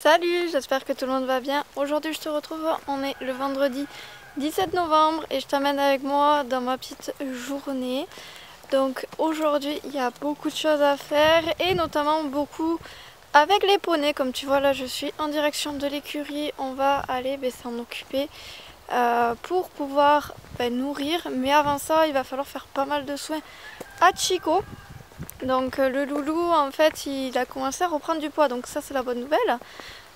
Salut, j'espère que tout le monde va bien. Aujourd'hui je te retrouve, on est le vendredi 17 novembre et je t'emmène avec moi dans ma petite journée. Donc aujourd'hui il y a beaucoup de choses à faire et notamment beaucoup avec les poneys. Comme tu vois là je suis en direction de l'écurie, on va aller s'en occuper pour pouvoir nourrir. Mais avant ça il va falloir faire pas mal de soins à Chico. Donc le loulou en fait il a commencé à reprendre du poids, donc ça c'est la bonne nouvelle.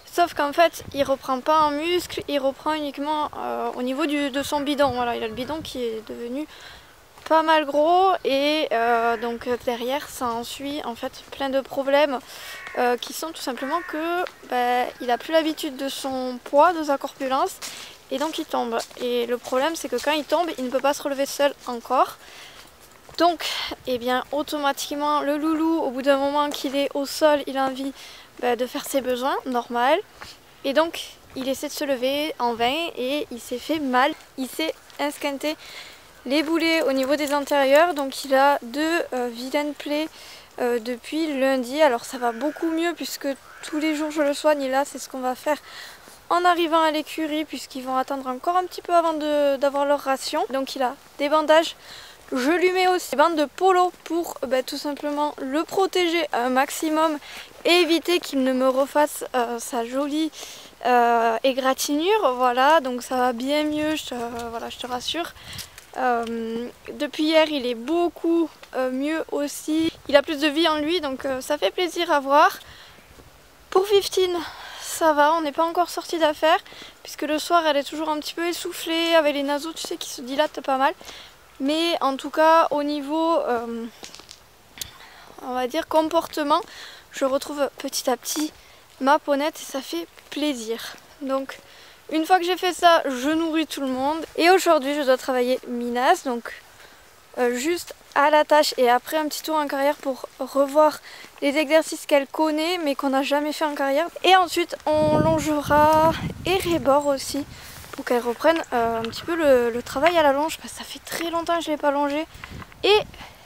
Sauf qu'en fait il reprend pas en muscle, il reprend uniquement au niveau de son bidon. Voilà, il a le bidon qui est devenu pas mal gros et donc derrière ça ensuit en fait plein de problèmes qui sont tout simplement que il a plus l'habitude de son poids, de sa corpulence et donc il tombe. Et le problème c'est que quand il tombe il ne peut pas se relever seul encore. Donc, automatiquement, le loulou, au bout d'un moment qu'il est au sol, il a envie de faire ses besoins, normal. Et donc, il essaie de se lever en vain et il s'est fait mal. Il s'est esquinté les boulets au niveau des antérieurs. Donc, il a deux vilaines plaies depuis lundi. Alors, ça va beaucoup mieux puisque tous les jours, je le soigne. Et là, c'est ce qu'on va faire en arrivant à l'écurie puisqu'ils vont attendre encore un petit peu avant d'avoir leur ration. Donc, il a des bandages. Je lui mets aussi des bandes de polo pour tout simplement le protéger un maximum et éviter qu'il ne me refasse sa jolie égratignure. Voilà, donc ça va bien mieux, je te rassure. Depuis hier, il est beaucoup mieux aussi. Il a plus de vie en lui, donc ça fait plaisir à voir. Pour 15, ça va, on n'est pas encore sorti d'affaire, puisque le soir, elle est toujours un petit peu essoufflée, avec les naseaux, tu sais, qui se dilatent pas mal. Mais en tout cas au niveau on va dire comportement, je retrouve petit à petit ma ponette et ça fait plaisir. Donc une fois que j'ai fait ça, je nourris tout le monde. Et aujourd'hui je dois travailler Minas, donc juste à la tâche et après un petit tour en carrière pour revoir les exercices qu'elle connaît mais qu'on n'a jamais fait en carrière. Et ensuite on longera Erebor aussi, pour qu'elle reprenne un petit peu le travail à la longe, parce que ça fait très longtemps que je ne l'ai pas longé. Et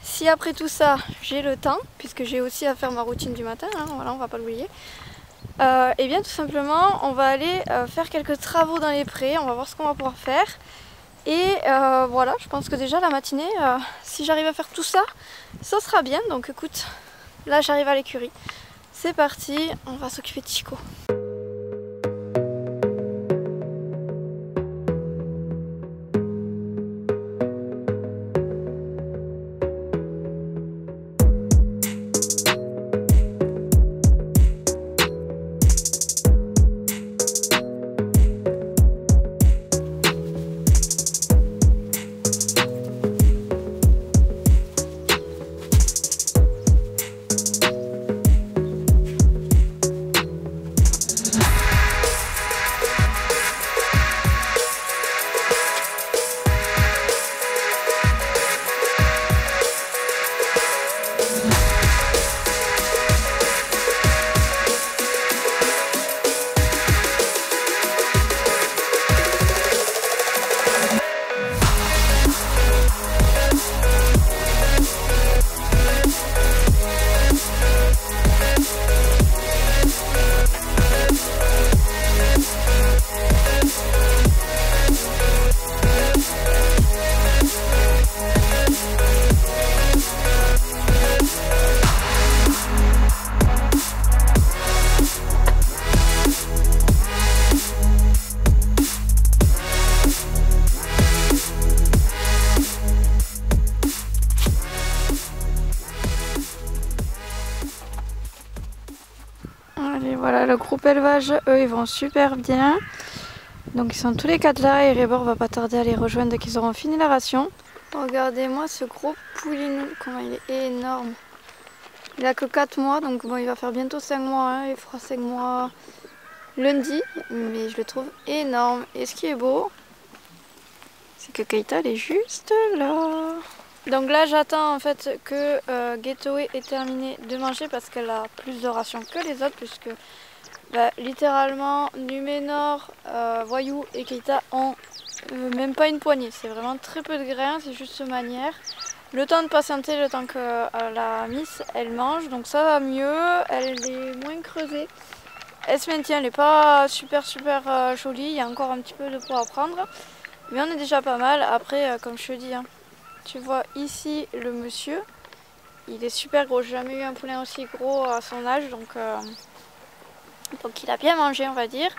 si après tout ça j'ai le temps, puisque j'ai aussi à faire ma routine du matin, hein, voilà, on va pas l'oublier, et bien tout simplement on va aller faire quelques travaux dans les prés, on va voir ce qu'on va pouvoir faire. Et voilà, je pense que déjà la matinée, si j'arrive à faire tout ça, ça sera bien. Donc écoute, là j'arrive à l'écurie, c'est parti, on va s'occuper de Chico. Le groupe élevage, eux, ils vont super bien. Donc ils sont tous les quatre là et Erebor va pas tarder à les rejoindre dès qu'ils auront fini la ration. Regardez-moi ce gros poulinou, comment il est énorme. Il a que 4 mois, donc bon, il va faire bientôt 5 mois, hein. Il fera 5 mois lundi, mais je le trouve énorme. Et ce qui est beau, c'est que Keita, elle est juste là. Donc là j'attends en fait que Getaway ait terminé de manger parce qu'elle a plus de rations que les autres, puisque littéralement Numénor, Voyou et Keita ont même pas une poignée. C'est vraiment très peu de grains, c'est juste manière. Le temps de patienter, le temps que la miss elle mange, donc ça va mieux, elle est moins creusée. Elle se maintient, elle n'est pas super jolie, il y a encore un petit peu de poids à prendre. Mais on est déjà pas mal. Après, comme je te dis, hein, tu vois ici le monsieur, il est super gros. J'ai jamais eu un poulain aussi gros à son âge, donc il a bien mangé, on va dire.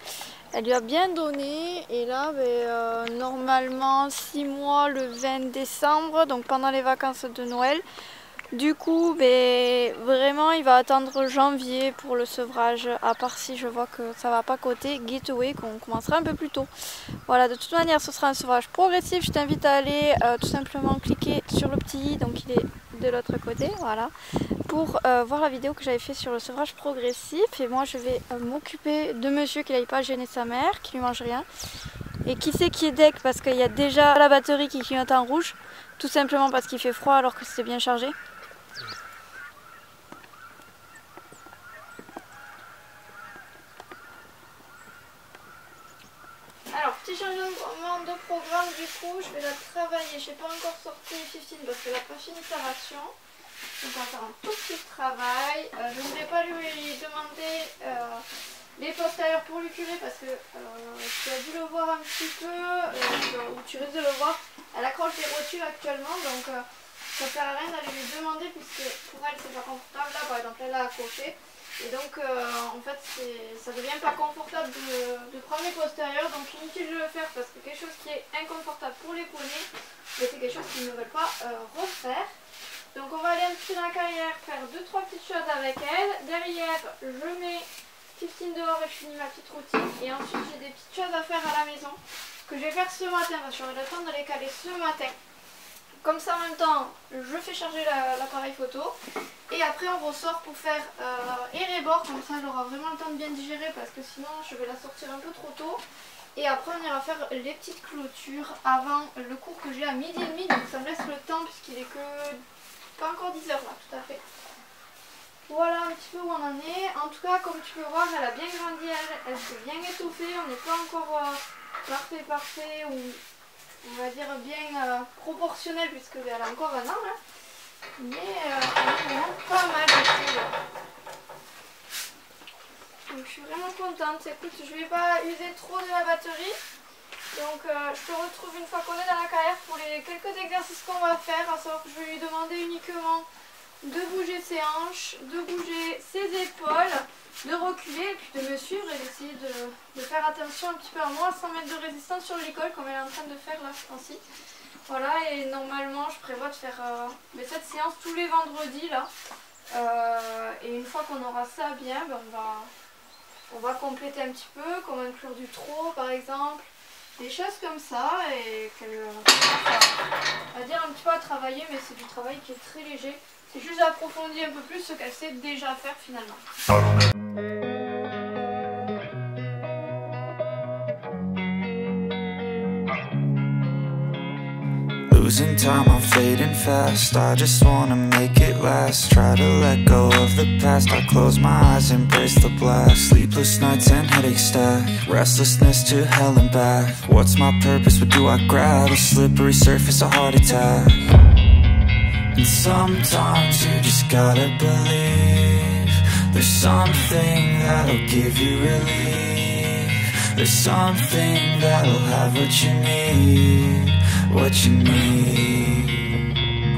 Elle lui a bien donné, et là, ben, normalement 6 mois le 20 décembre, donc pendant les vacances de Noël. Du coup, ben, vraiment, il va attendre janvier pour le sevrage, à part si je vois que ça va pas côté Getaway, qu'on commencera un peu plus tôt. Voilà, de toute manière, ce sera un sevrage progressif. Je t'invite à aller tout simplement cliquer sur le petit i, donc il est de l'autre côté, voilà, pour voir la vidéo que j'avais fait sur le sevrage progressif. Et moi, je vais m'occuper de monsieur, qu'il n'aille pas gêner sa mère, qu'il ne mange rien. Et qui c'est qui est deck, parce qu'il y a déjà la batterie qui clignote en rouge, tout simplement parce qu'il fait froid alors que c'était bien chargé. Changement de programme, du coup je vais la travailler. Je n'ai pas encore sorti Fifteen parce qu'elle n'a pas fini sa ration, donc on va faire un tout petit travail. Je ne vais pas lui demander les postérieurs pour lui cuver, parce que tu as dû le voir un petit peu, ou tu risques de le voir, elle accroche les rotules actuellement, donc ça ne sert à rien d'aller lui demander, puisque pour elle c'est pas confortable là, par exemple elle a accroché. Et donc en fait ça devient pas confortable de prendre les postérieurs, donc inutile de le faire, parce que quelque chose qui est inconfortable pour les poneys, c'est quelque chose qu'ils ne veulent pas refaire. Donc on va aller un petit peu dans la carrière, faire 2-3 petites choses avec elle. Derrière je mets Fifteen dehors et je finis ma petite routine, et ensuite j'ai des petites choses à faire à la maison que je vais faire ce matin, parce que j'aurai le temps de les caler ce matin. Comme ça en même temps je fais charger l'appareil photo, et après on ressort pour faire Erebor, comme ça elle aura vraiment le temps de bien digérer, parce que sinon je vais la sortir un peu trop tôt. Et après on ira faire les petites clôtures avant le cours que j'ai à 12h30, donc ça me laisse le temps, puisqu'il est que pas encore 10h là, tout à fait. Voilà un petit peu où on en est. En tout cas, comme tu peux voir, elle a bien grandi, elle s'est bien étoffée, on n'est pas encore parfait ou... on va dire bien proportionnel, puisque elle a encore un an, hein. Mais elle est vraiment pas mal aussi. Donc je suis vraiment contente. Écoute, je vais pas user trop de la batterie, donc je te retrouve une fois qu'on est dans la carrière pour les quelques exercices qu'on va faire, à savoir que je vais lui demander uniquement de bouger ses hanches, de bouger ses épaules, de reculer, et puis de me suivre, et d'essayer de faire attention un petit peu à moi, sans mettre de résistance sur l'école, comme elle est en train de faire là, ainsi. Voilà, et normalement je prévois de faire cette séance tous les vendredis là, et une fois qu'on aura ça bien, ben, on va compléter un petit peu, comme inclure du trot par exemple, des choses comme ça, et qu'elle va dire un petit peu à travailler, mais c'est du travail qui est très léger. C'est juste approfondir un peu plus ce qu'elle sait déjà faire finalement. Losing time, I'm fading fast. I just wanna make it last. Try to let go of the past. I close my eyes, embrace the blast. Sleepless nights and headache stack. Restlessness to hell and back. What's my purpose, what do I grab? A slippery surface, a heart attack. And sometimes you just gotta believe. There's something that'll give you relief. There's something that'll have what you need. What you need.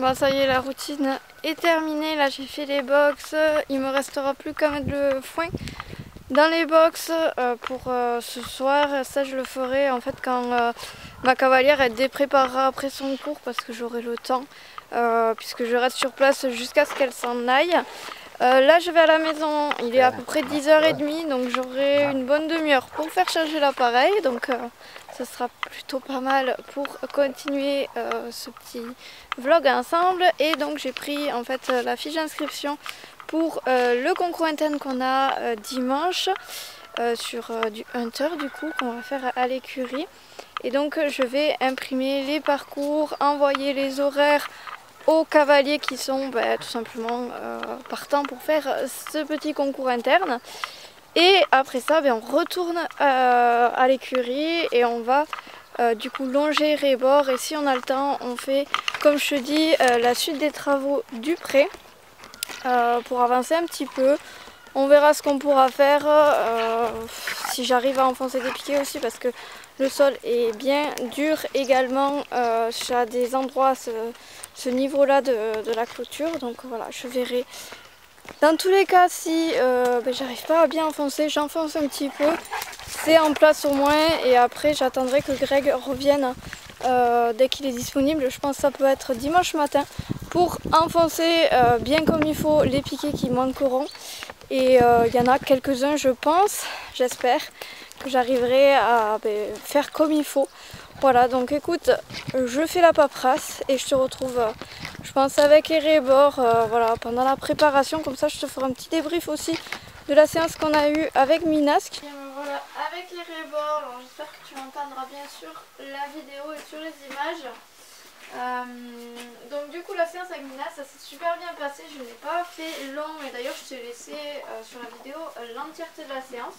Bon, ça y est, la routine est terminée. Là, j'ai fait les box. Il me restera plus qu'à mettre le foin dans les box pour ce soir. Ça, je le ferai en fait quand ma cavalière elle dépréparera après son cours, parce que j'aurai le temps puisque je reste sur place jusqu'à ce qu'elle s'en aille. Là, je vais à la maison. Il est à peu près 10h30, donc j'aurai une bonne demi-heure pour faire charger l'appareil. Donc, ce sera plutôt pas mal pour continuer ce petit vlog ensemble. Et donc j'ai pris en fait la fiche d'inscription pour le concours interne qu'on a dimanche sur du hunter, du coup, qu'on va faire à l'écurie. Et donc je vais imprimer les parcours, envoyer les horaires aux cavaliers qui sont tout simplement partants pour faire ce petit concours interne. Et après ça, on retourne à l'écurie et on va du coup longer Erebor. Et si on a le temps, on fait, comme je te dis, la suite des travaux du pré pour avancer un petit peu. On verra ce qu'on pourra faire, si j'arrive à enfoncer des piquets aussi, parce que le sol est bien dur également à des endroits, ce niveau-là de la clôture. Donc voilà, je verrai. Dans tous les cas, si j'arrive pas à bien enfoncer, j'enfonce un petit peu, c'est en place au moins, et après j'attendrai que Greg revienne dès qu'il est disponible. Je pense que ça peut être dimanche matin pour enfoncer bien comme il faut les piquets qui manqueront. Et il y en a quelques-uns, je pense, j'espère que j'arriverai à faire comme il faut. Voilà, donc écoute, je fais la paperasse et je te retrouve, je pense, avec Erebor voilà, pendant la préparation. Comme ça, je te ferai un petit débrief aussi de la séance qu'on a eue avec Minas. Et me voilà avec Erebor. Alors, j'espère que tu entendras bien sûr la vidéo et sur les images. Donc du coup, la séance avec Minas, ça s'est super bien passé. Je n'ai pas fait long, et d'ailleurs, je t'ai laissé sur la vidéo l'entièreté de la séance,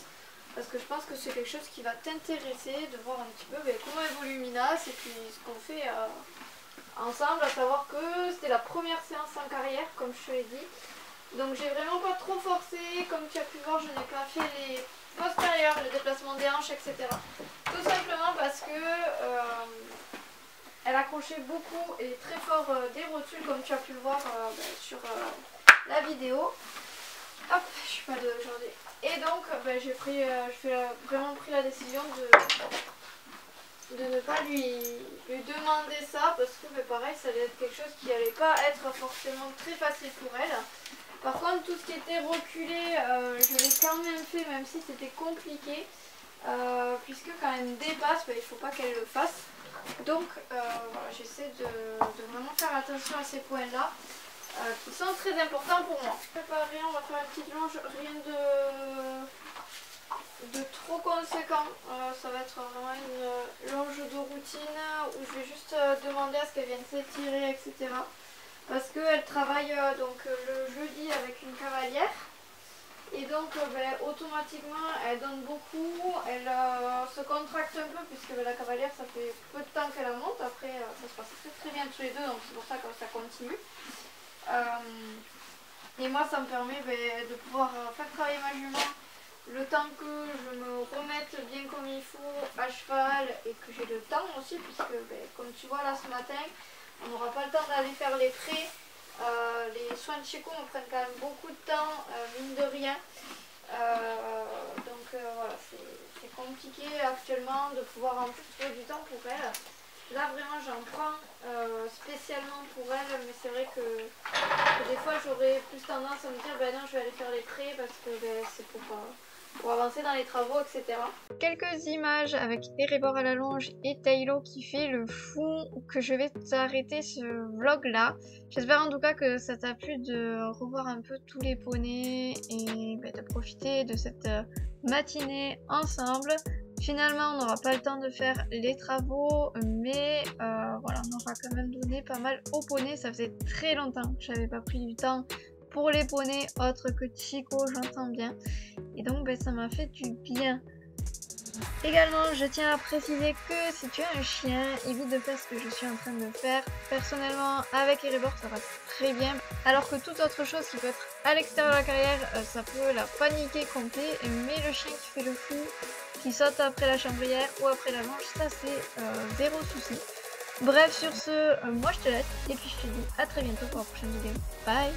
parce que je pense que c'est quelque chose qui va t'intéresser, de voir un petit peu comment évolue Minas et puis ce qu'on fait ensemble, à savoir que c'était la première séance en carrière, comme je te l'ai dit. Donc j'ai vraiment pas trop forcé, comme tu as pu voir, je n'ai pas fait les postérieures, le déplacement des hanches, etc. Tout simplement parce que elle accrochait beaucoup et très fort des rotules, comme tu as pu le voir sur la vidéo. Hop, je suis pas douée aujourd'hui. Et donc, j'ai vraiment pris la décision de ne pas lui demander ça, parce que pareil, ça allait être quelque chose qui n'allait pas être forcément très facile pour elle. Par contre, tout ce qui était reculé, je l'ai quand même fait, même si c'était compliqué, puisque quand elle dépasse, il ne faut pas qu'elle le fasse. Donc, voilà, j'essaie de vraiment faire attention à ces points-là, qui sont très importants pour moi. Préparé, on va faire une petite longe, rien de trop conséquent. Ça va être vraiment une longe de routine où je vais juste demander à ce qu'elle vienne s'étirer, etc. Parce qu'elle travaille donc le jeudi avec une cavalière, et donc automatiquement elle donne beaucoup, elle se contracte un peu, puisque la cavalière, ça fait peu de temps qu'elle monte. Après ça se passe très très bien tous les deux, donc c'est pour ça que ça continue. Et moi, ça me permet de pouvoir faire travailler ma jument le temps que je me remette bien comme il faut à cheval, et que j'ai le temps aussi, puisque comme tu vois là ce matin, on n'aura pas le temps d'aller faire les prés. Les soins de Chico me prennent quand même beaucoup de temps, mine de rien. Donc voilà, c'est compliqué actuellement de pouvoir en plus trouver du temps pour elle. Là vraiment j'en prends spécialement pour elle, mais c'est vrai que des fois j'aurais plus tendance à me dire non, je vais aller faire les prés, parce que c'est pour avancer dans les travaux, etc. Quelques images avec Erebor à la longe et Taylo qui fait le fou, que je vais t'arrêter ce vlog là. J'espère en tout cas que ça t'a plu de revoir un peu tous les poneys et de profiter de cette matinée ensemble. Finalement, on n'aura pas le temps de faire les travaux, mais voilà, on aura quand même donné pas mal aux poneys. Ça faisait très longtemps que je n'avais pas pris du temps pour les poneys, autre que Chico, j'entends bien. Et donc, ça m'a fait du bien. Également, je tiens à préciser que si tu as un chien, évite de faire ce que je suis en train de faire. Personnellement, avec Erebor, ça va très bien. Alors que toute autre chose qui peut être à l'extérieur de la carrière, ça peut la paniquer complet. Mais le chien qui fait le fou, qui saute après la chambrière ou après la manche, ça c'est zéro souci. Bref, sur ce, moi je te laisse et puis je te dis à très bientôt pour la prochaine vidéo. Bye!